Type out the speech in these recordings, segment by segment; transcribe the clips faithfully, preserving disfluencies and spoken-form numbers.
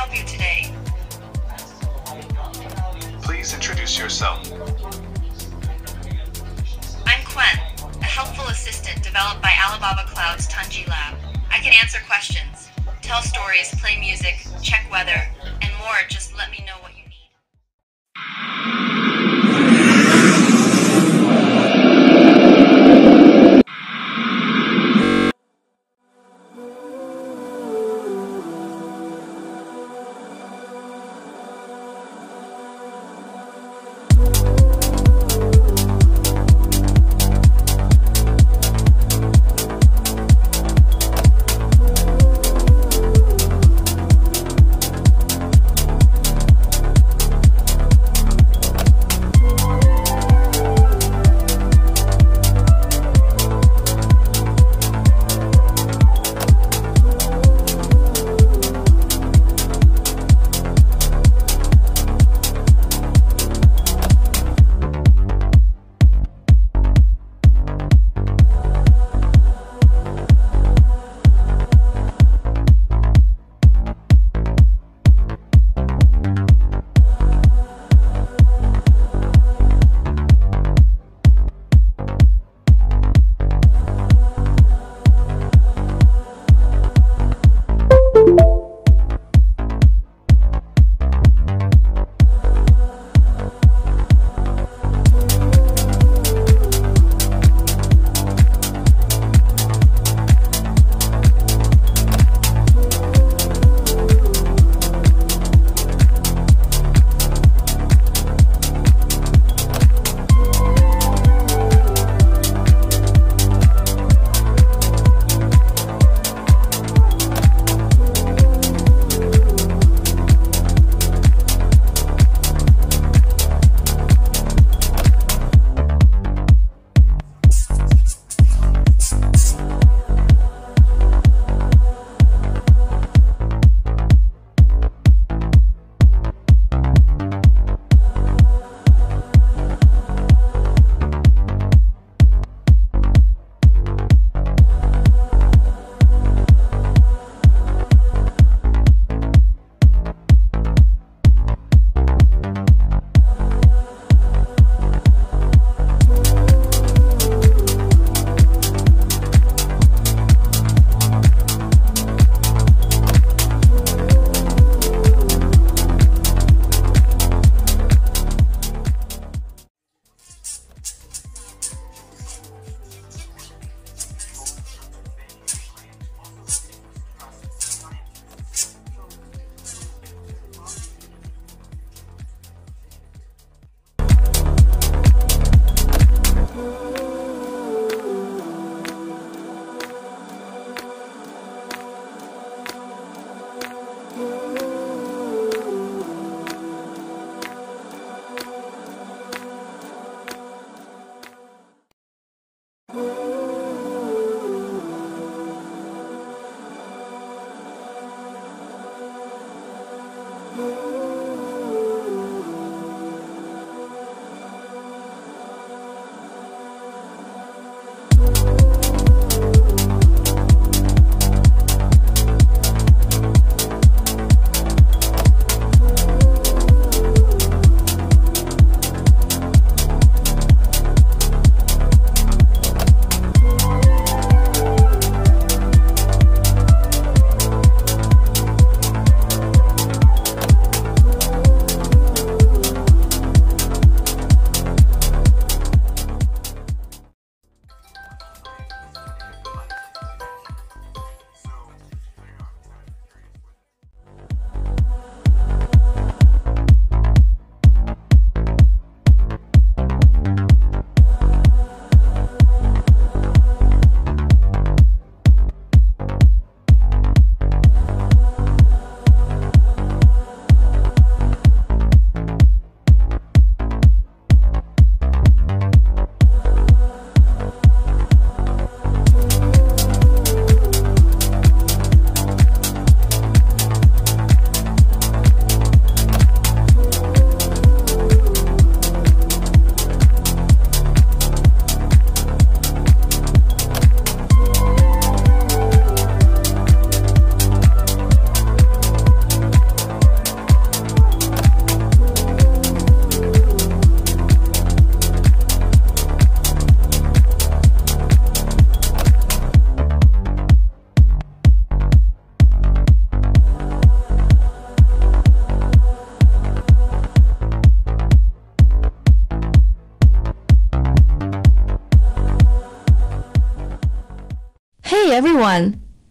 help you today? Please introduce yourself. I'm Qwen, a helpful assistant developed by Alibaba Cloud's Tongyi Lab. I can answer questions, tell stories, play music, check weather, and more. Just let me know what you need.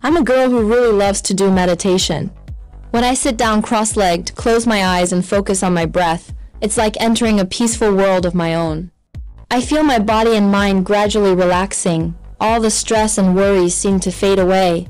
I'm a girl who really loves to do meditation. When I sit down cross-legged, close my eyes and focus on my breath, it's like entering a peaceful world of my own. I feel my body and mind gradually relaxing. All the stress and worries seem to fade away.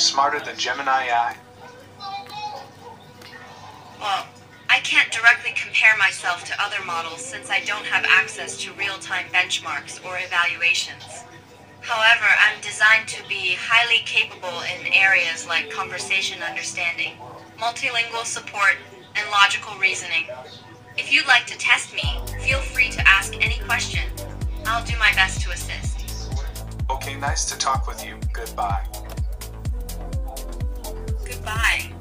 Smarter than Gemini A I? Well, I can't directly compare myself to other models since I don't have access to real-time benchmarks or evaluations. However, I'm designed to be highly capable in areas like conversation understanding, multilingual support, and logical reasoning. If you'd like to test me, feel free to ask any question. I'll do my best to assist. Okay, nice to talk with you. Goodbye. Bye.